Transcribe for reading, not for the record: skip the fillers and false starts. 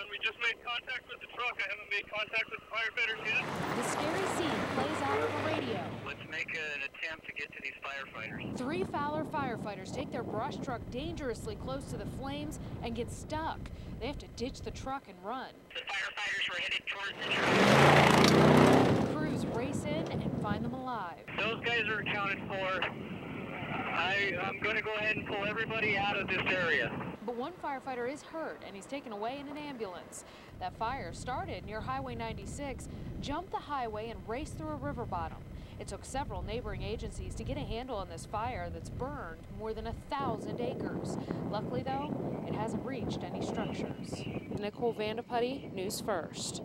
on. We just made contact with the truck. I haven't made contact with firefighters yet. The scary scene plays out on the radio. Let's make an attempt to get to these firefighters. Three Fowler firefighters take their brush truck dangerously close to the flames and get stuck. They have to ditch the truck and run. The firefighters were headed towards the truck. The crews race in and find them alive. Those guys are accounted for. I'm going to go ahead and pull everybody out of this area. But one firefighter is hurt, and he's taken away in an ambulance. That fire started near Highway 96, jumped the highway, and raced through a river bottom. It took several neighboring agencies to get a handle on this fire that's burned more than 1,000 acres. Luckily, though, it hasn't reached any structures. Nicole Vandeputty, News First.